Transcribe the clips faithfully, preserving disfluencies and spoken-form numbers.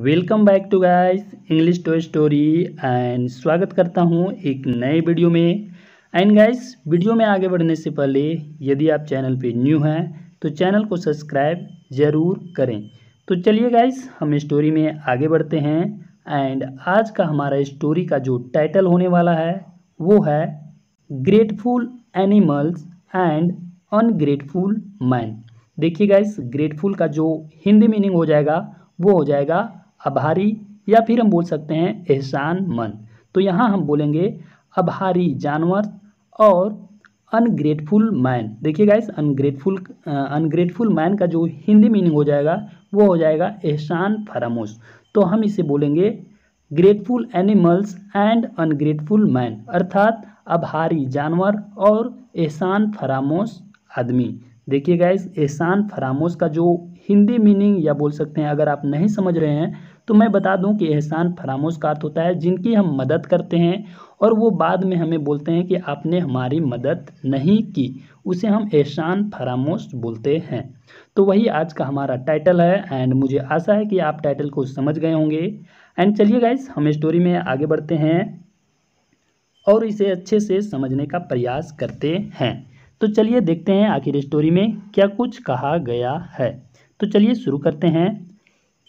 Welcome back to guys English toy story and स्वागत करता हूं एक नए वीडियो में। एंड गाइस वीडियो में आगे बढ़ने से पहले यदि आप चैनल पे न्यू हैं तो चैनल को सब्सक्राइब ज़रूर करें। तो चलिए गाइस हम स्टोरी में आगे बढ़ते हैं। एंड आज का हमारा स्टोरी का जो टाइटल होने वाला है वो है grateful animals and ungrateful man. देखिए गाइस ग्रेटफुल का जो हिंदी मीनिंग हो जाएगा वो हो जाएगा आभारी या फिर हम बोल सकते हैं एहसानमंद। तो यहाँ हम बोलेंगे आभारी जानवर और अनग्रेटफुल मैन। देखिए गाइस अनग्रेटफुल अनग्रेटफुल मैन का जो हिंदी मीनिंग हो जाएगा वो हो जाएगा एहसान फरामोश। तो हम इसे बोलेंगे grateful animals and ungrateful man अर्थात आभारी जानवर और एहसान फरामोश आदमी। देखिए गाइस एहसान फरामोश का जो हिंदी मीनिंग या बोल सकते हैं अगर आप नहीं समझ रहे हैं तो मैं बता दूं कि एहसान फरामोश का अर्थ होता है जिनकी हम मदद करते हैं और वो बाद में हमें बोलते हैं कि आपने हमारी मदद नहीं की, उसे हम एहसान फरामोश बोलते हैं। तो वही आज का हमारा टाइटल है एंड मुझे आशा है कि आप टाइटल को समझ गए होंगे। एंड चलिए गाइस हम स्टोरी में आगे बढ़ते हैं और इसे अच्छे से समझने का प्रयास करते हैं। तो चलिए देखते हैं आखिर स्टोरी में क्या कुछ कहा गया है। तो चलिए शुरू करते हैं।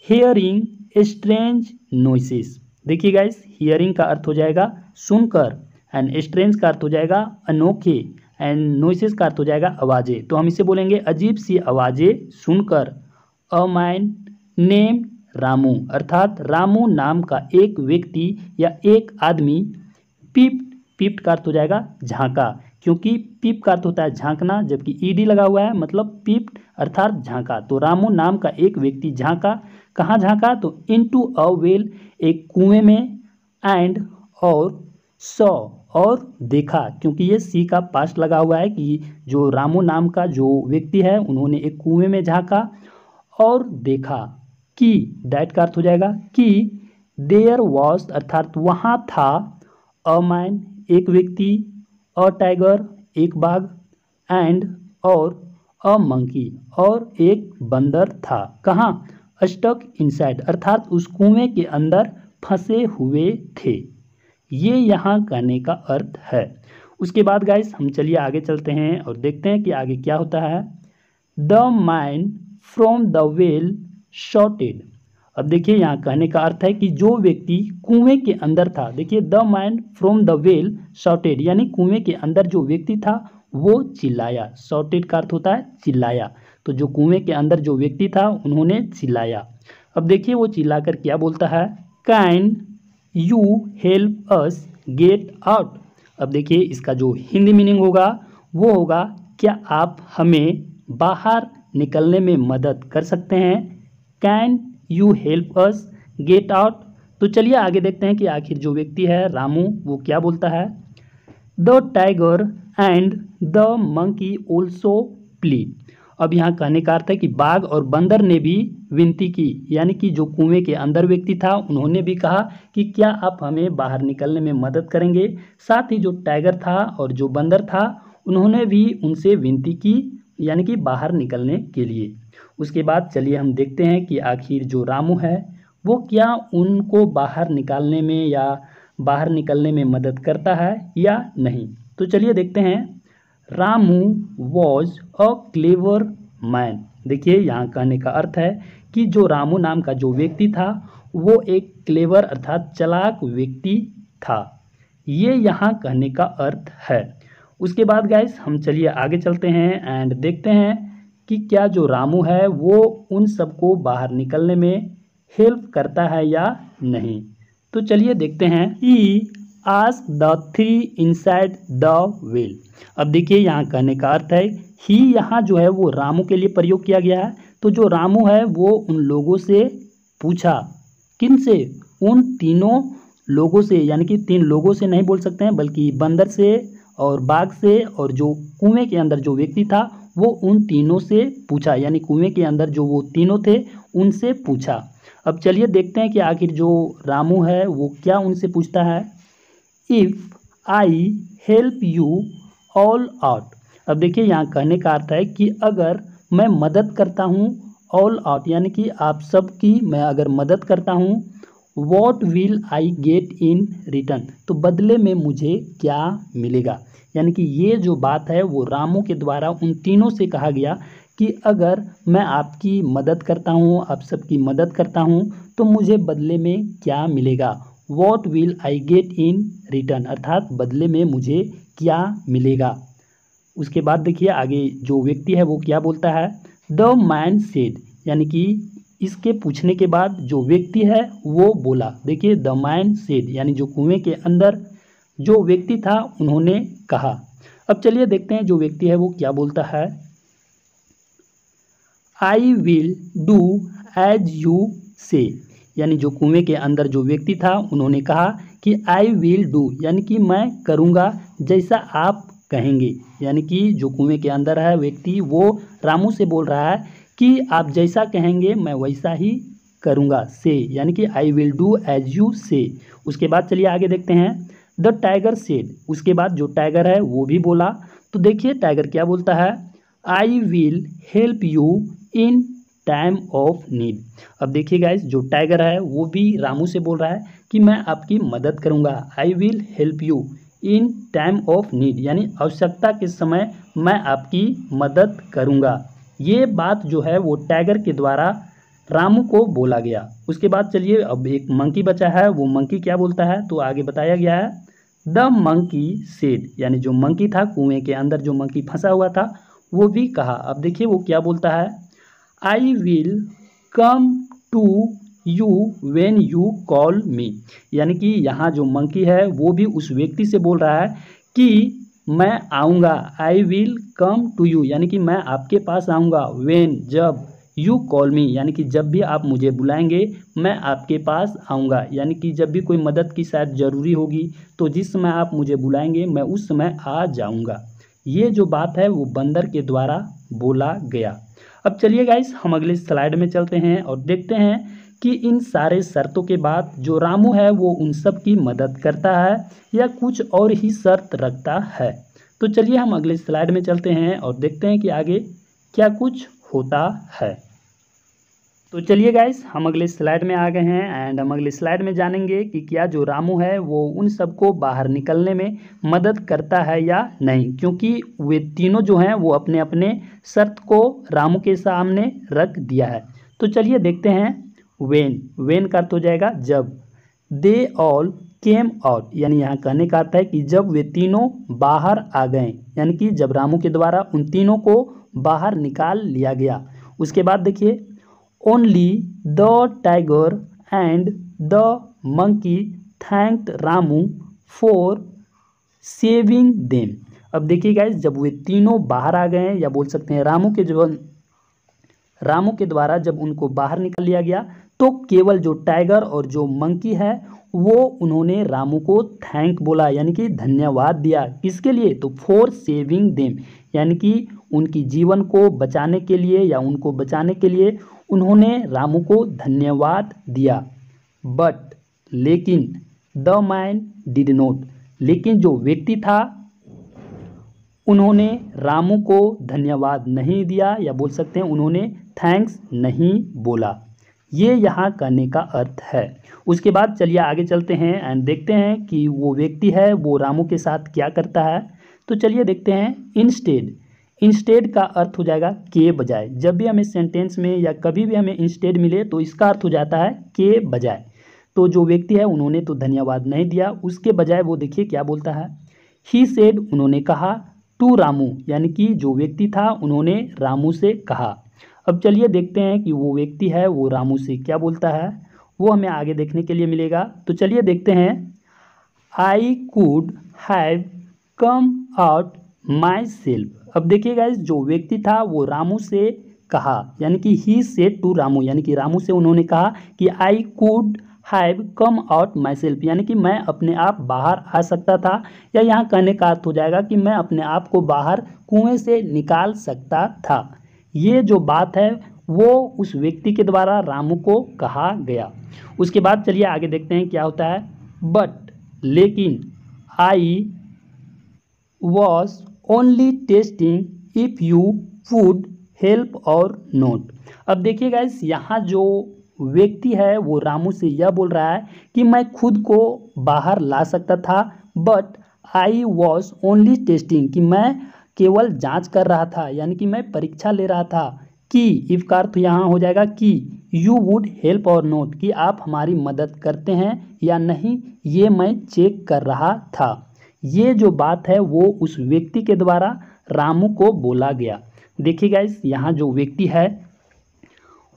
Hearing strange noises. देखिए गाइस हियरिंग का अर्थ हो जाएगा सुनकर एंड स्ट्रेंज का अर्थ हो जाएगा अनोखे एंड नॉइसेस का अर्थ हो जाएगा आवाज़ें। तो हम इसे बोलेंगे अजीब सी आवाज़ें सुनकर। अ मैन नेम रामू अर्थात रामू नाम का एक व्यक्ति या एक आदमी। पीप्ड पीप्ड का अर्थ हो जाएगा झांका क्योंकि पीप का अर्थ होता है झांकना जबकि ईडी लगा हुआ है मतलब पीप अर्थात झांका। तो रामू नाम का एक व्यक्ति झांका। कहाँ झांका? तो इनटू अ वेल एक कुएं में एंड और सौ और देखा क्योंकि ये सी का पास्ट लगा हुआ है कि जो रामू नाम का जो व्यक्ति है उन्होंने एक कुएं में झांका और देखा। कि दैट का अर्थ हो जाएगा कि देयर वॉज अर्थात वहाँ था अ मैन एक व्यक्ति, अ टाइगर एक बाघ एंड और अ मंकी और एक बंदर था। कहाँ? स्टक इनसाइड अर्थात उस कुएं के अंदर फंसे हुए थे। ये यहाँ कहने का अर्थ है। उसके बाद गाइस हम चलिए आगे चलते हैं और देखते हैं कि आगे क्या होता है। The man from the well shouted. अब देखिए यहाँ कहने का अर्थ है कि जो व्यक्ति कुएं के अंदर था। देखिए the man from the well shouted यानी कुएं के अंदर जो व्यक्ति था वो चिल्लाया। शॉटेड का अर्थ होता है चिल्लाया। तो जो कुएं के अंदर जो व्यक्ति था उन्होंने चिल्लाया। अब देखिए वो चिल्लाकर क्या बोलता है। Can you help us get out. अब देखिए इसका जो हिंदी मीनिंग होगा वो होगा क्या आप हमें बाहर निकलने में मदद कर सकते हैं। Can you help us get out. तो चलिए आगे देखते हैं कि आखिर जो व्यक्ति है रामू वो क्या बोलता है। The tiger and the monkey also plead. अब यहाँ कहने का अर्थ है कि बाघ और बंदर ने भी विनती की यानी कि जो कुएं के अंदर व्यक्ति था उन्होंने भी कहा कि क्या आप हमें बाहर निकलने में मदद करेंगे। साथ ही जो टाइगर था और जो बंदर था उन्होंने भी उनसे विनती की यानी कि बाहर निकलने के लिए। उसके बाद चलिए हम देखते हैं कि आखिर जो रामू है वो क्या उनको बाहर निकालने में या बाहर निकलने में मदद करता है या नहीं। तो चलिए देखते हैं। Ramu was a clever man. देखिए यहाँ कहने का अर्थ है कि जो रामू नाम का जो व्यक्ति था वो एक क्लेवर अर्थात चालाक व्यक्ति था। ये यहाँ कहने का अर्थ है। उसके बाद गाइस हम चलिए आगे चलते हैं एंड देखते हैं कि क्या जो रामू है वो उन सबको बाहर निकलने में हेल्प करता है या नहीं। तो चलिए देखते हैं। He ask the three inside the well. अब देखिए यहाँ कहने का अर्थ है ही यहाँ जो है वो रामू के लिए प्रयोग किया गया है। तो जो रामू है वो उन लोगों से पूछा। किन से? उन तीनों लोगों से यानी कि तीन लोगों से नहीं बोल सकते हैं बल्कि बंदर से और बाघ से और जो कुएं के अंदर जो व्यक्ति था वो उन तीनों से पूछा यानी कुएं के अंदर जो वो तीनों थे उनसे पूछा। अब चलिए देखते हैं कि आखिर जो रामू है वो क्या उनसे पूछता है। If I help you all out. अब देखिए यहाँ कहने का अर्थ है कि अगर मैं मदद करता हूँ ऑल आउट यानी कि आप सब की मैं अगर मदद करता हूँ, what will I get in return, तो बदले में मुझे क्या मिलेगा। यानी कि ये जो बात है वो रामू के द्वारा उन तीनों से कहा गया कि अगर मैं आपकी मदद करता हूँ, आप सबकी मदद करता हूँ, तो मुझे बदले में क्या मिलेगा। What will I get in return अर्थात बदले में मुझे क्या मिलेगा। उसके बाद देखिए आगे जो व्यक्ति है वो क्या बोलता है। द मैन सेड यानी कि इसके पूछने के बाद जो व्यक्ति है वो बोला। देखिए द मैन सेड यानी जो कुएं के अंदर जो व्यक्ति था उन्होंने कहा। अब चलिए देखते हैं जो व्यक्ति है वो क्या बोलता है। I will do as you say यानी जो कुएं के अंदर जो व्यक्ति था उन्होंने कहा कि आई विल डू यानी कि मैं करूँगा जैसा आप कहेंगे। यानी कि जो कुएं के अंदर है व्यक्ति वो रामू से बोल रहा है कि आप जैसा कहेंगे मैं वैसा ही करूँगा से यानी कि I will do as you say. उसके बाद चलिए आगे देखते हैं। द टाइगर सेड उसके बाद जो टाइगर है वो भी बोला। तो देखिए टाइगर क्या बोलता है। I will help you in time of need. अब देखिए गाइस जो टाइगर है वो भी रामू से बोल रहा है कि मैं आपकी मदद करूँगा। I will help you in time of need यानी आवश्यकता के समय मैं आपकी मदद करूँगा। ये बात जो है वो टाइगर के द्वारा रामू को बोला गया। उसके बाद चलिए अब एक मंकी बचा है, वो मंकी क्या बोलता है तो आगे बताया गया है। द मंकी सेड यानी जो मंकी था कुएं के अंदर जो मंकी फंसा हुआ था वो भी कहा। अब देखिए वो क्या बोलता है। I will come to you when you call me यानी कि यहाँ जो मंकी है वो भी उस व्यक्ति से बोल रहा है कि मैं आऊँगा। I will come to you यानी कि मैं आपके पास आऊँगा। व्हेन जब, यू कॉल मी यानी कि जब भी आप मुझे बुलाएंगे मैं आपके पास आऊँगा। यानी कि जब भी कोई मदद की शायद ज़रूरी होगी तो जिस समय आप मुझे बुलाएंगे मैं उस समय आ जाऊँगा। ये जो बात है वो बंदर के द्वारा बोला गया। अब चलिए गाइस हम अगले स्लाइड में चलते हैं और देखते हैं कि इन सारे शर्तों के बाद जो रामू है वो उन सब की मदद करता है या कुछ और ही शर्त रखता है। तो चलिए हम अगले स्लाइड में चलते हैं और देखते हैं कि आगे क्या कुछ होता है। तो चलिए गाइस हम अगले स्लाइड में आ गए हैं एंड हम अगले स्लाइड में जानेंगे कि क्या जो रामू है वो उन सबको बाहर निकलने में मदद करता है या नहीं, क्योंकि वे तीनों जो हैं वो अपने अपने शर्त को रामू के सामने रख दिया है। तो चलिए देखते हैं। वेन वेन का अर्थ हो जाएगा जब। दे ऑल केम आउट यानी यहाँ कहने का अर्थ है कि जब वे तीनों बाहर आ गए यानी कि जब रामू के द्वारा उन तीनों को बाहर निकाल लिया गया। उसके बाद देखिए only the tiger and the monkey thanked Ramu for saving them. अब देखिए गाइस जब वे तीनों बाहर आ गए या बोल सकते हैं रामू के जो रामू के द्वारा जब उनको बाहर निकाल लिया गया तो केवल जो टाइगर और जो मंकी है वो उन्होंने रामू को थैंक बोला यानी कि धन्यवाद दिया। किसके लिए तो फॉर सेविंग देम यानी कि उनकी जीवन को बचाने के लिए या उनको बचाने के लिए उन्होंने रामू को धन्यवाद दिया। बट लेकिन द मैन डिड नॉट लेकिन जो व्यक्ति था उन्होंने रामू को धन्यवाद नहीं दिया या बोल सकते हैं उन्होंने थैंक्स नहीं बोला। ये यहाँ कहने का अर्थ है। उसके बाद चलिए आगे चलते हैं एंड देखते हैं कि वो व्यक्ति है वो रामू के साथ क्या करता है। तो चलिए देखते हैं। इंस्टेड इंस्टेड का अर्थ हो जाएगा के बजाय। जब भी हमें सेंटेंस में या कभी भी हमें इंस्टेड मिले तो इसका अर्थ हो जाता है के बजाय। तो जो व्यक्ति है उन्होंने तो धन्यवाद नहीं दिया, उसके बजाय वो देखिए क्या बोलता है। ही सेड उन्होंने कहा टू रामू यानी कि जो व्यक्ति था उन्होंने रामू से कहा। अब चलिए देखते हैं कि वो व्यक्ति है वो रामू से क्या बोलता है, वो हमें आगे देखने के लिए मिलेगा। तो चलिए देखते हैं। I could have come out myself. अब देखिए गाइस जो व्यक्ति था वो रामू से कहा यानी कि ही सेड टू रामू यानी कि रामू से उन्होंने कहा कि I could have come out myself यानी कि मैं अपने आप बाहर आ सकता था या यहाँ कहने का अर्थ हो जाएगा कि मैं अपने आप को बाहर कुएं से निकाल सकता था। ये जो बात है वो उस व्यक्ति के द्वारा रामू को कहा गया। उसके बाद चलिए आगे देखते हैं क्या होता है। बट लेकिन I was only testing if you would help or not. अब देखिए गाइस, यहाँ जो व्यक्ति है वो रामू से यह बोल रहा है कि मैं खुद को बाहर ला सकता था but I was only testing, कि मैं केवल जांच कर रहा था यानी कि मैं परीक्षा ले रहा था। कि इफ का अर्थ यहाँ हो जाएगा कि you would help or not, कि आप हमारी मदद करते हैं या नहीं ये मैं चेक कर रहा था। ये जो बात है वो उस व्यक्ति के द्वारा रामू को बोला गया। देखिए गाइस, यहाँ जो व्यक्ति है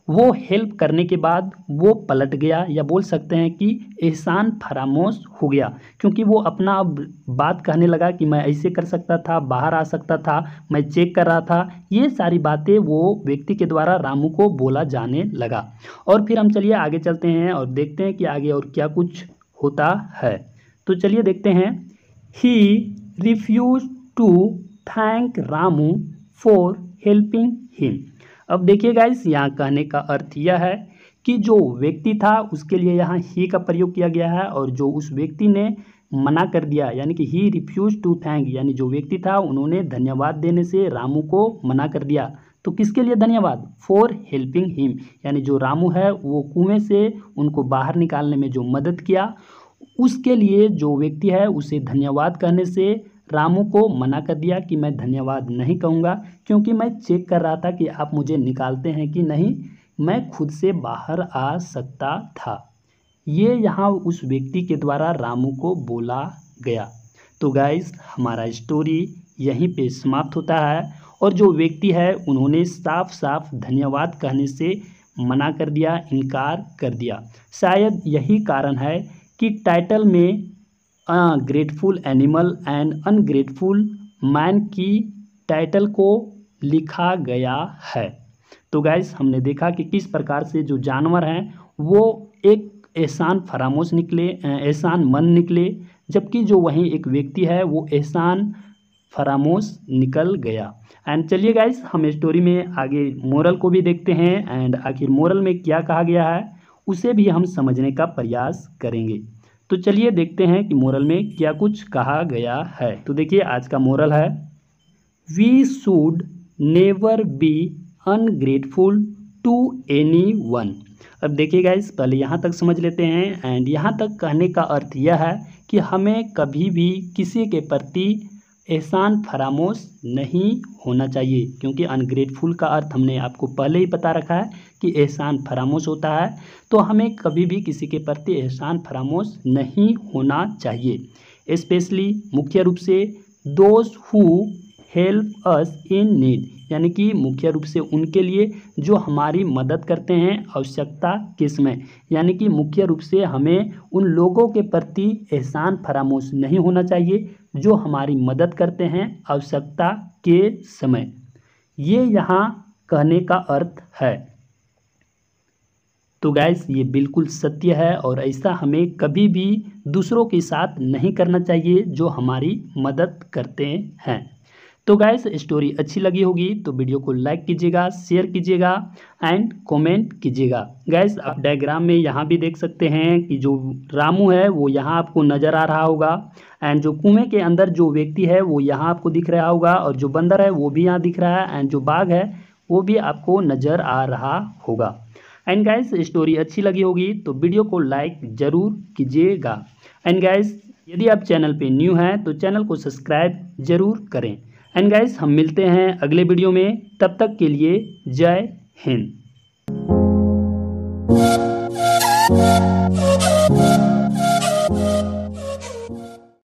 वो हेल्प करने के बाद वो पलट गया या बोल सकते हैं कि एहसान फरामोश हो गया, क्योंकि वो अपना बात कहने लगा कि मैं ऐसे कर सकता था, बाहर आ सकता था, मैं चेक कर रहा था। ये सारी बातें वो व्यक्ति के द्वारा रामू को बोला जाने लगा। और फिर हम चलिए आगे चलते हैं और देखते हैं कि आगे और क्या कुछ होता है। तो चलिए देखते हैं। He refuse to thank Ramu for helping him. अब देखिए गाइस, यहाँ कहने का अर्थ यह है कि जो व्यक्ति था उसके लिए यहाँ ही का प्रयोग किया गया है, और जो उस व्यक्ति ने मना कर दिया यानी कि ही रिफ्यूज टू थैंक, यानी जो व्यक्ति था उन्होंने धन्यवाद देने से रामू को मना कर दिया। तो किसके लिए धन्यवाद? फॉर हेल्पिंग हिम, यानी जो रामू है वो कुएँ से उनको बाहर निकालने में जो मदद किया उसके लिए जो व्यक्ति है उसे धन्यवाद कहने से रामू को मना कर दिया कि मैं धन्यवाद नहीं कहूँगा, क्योंकि मैं चेक कर रहा था कि आप मुझे निकालते हैं कि नहीं, मैं खुद से बाहर आ सकता था। ये यहाँ उस व्यक्ति के द्वारा रामू को बोला गया। तो गाइस, हमारा स्टोरी यहीं पे समाप्त होता है, और जो व्यक्ति है उन्होंने साफ साफ धन्यवाद कहने से मना कर दिया, इनकार कर दिया। शायद यही कारण है कि टाइटल में grateful animal and ungrateful man की टाइटल को लिखा गया है। तो गाइस, हमने देखा कि किस प्रकार से जो जानवर हैं वो एक एहसान फरामोश निकले, एहसान मंद निकले, जबकि जो वहीं एक व्यक्ति है वो एहसान फरामोश निकल गया। एंड चलिए गाइस, हम स्टोरी में आगे मोरल को भी देखते हैं, एंड आखिर मोरल में क्या कहा गया है उसे भी हम समझने का प्रयास करेंगे। तो चलिए देखते हैं कि मोरल में क्या कुछ कहा गया है। तो देखिए, आज का मोरल है we should never be ungrateful to anyone. अब देखिए गाइस, पहले यहाँ तक समझ लेते हैं। एंड यहाँ तक कहने का अर्थ यह है कि हमें कभी भी किसी के प्रति एहसान फरामोश नहीं होना चाहिए, क्योंकि अनग्रेटफुल का अर्थ हमने आपको पहले ही बता रखा है कि एहसान फरामोश होता है। तो हमें कभी भी किसी के प्रति एहसान फरामोश नहीं होना चाहिए, स्पेशली मुख्य रूप से those who help us in need, यानी कि मुख्य रूप से उनके लिए जो हमारी मदद करते हैं आवश्यकता के समय। यानी कि मुख्य रूप से हमें उन लोगों के प्रति एहसान फरामोश नहीं होना चाहिए जो हमारी मदद करते हैं आवश्यकता के समय। ये यहाँ कहने का अर्थ है। तो गाइस, ये बिल्कुल सत्य है, और ऐसा हमें कभी भी दूसरों के साथ नहीं करना चाहिए जो हमारी मदद करते हैं। तो गाइस, स्टोरी अच्छी लगी होगी तो वीडियो को लाइक कीजिएगा, शेयर कीजिएगा एंड कमेंट कीजिएगा। गाइस, आप डायग्राम में यहाँ भी देख सकते हैं कि जो रामू है वो यहाँ आपको नज़र आ रहा होगा, एंड जो कुएं के अंदर जो व्यक्ति है वो यहाँ आपको दिख रहा होगा, और जो बंदर है वो भी यहाँ दिख रहा है, एंड जो बाघ है वो भी आपको नज़र आ रहा होगा। एंड गाइस, स्टोरी अच्छी लगी होगी तो वीडियो को लाइक ज़रूर कीजिएगा। एंड गाइस, यदि आप चैनल पे न्यू हैं तो चैनल को सब्सक्राइब ज़रूर करें। एंड गाइस, हम मिलते हैं अगले वीडियो में, तब तक के लिए जय हिंद।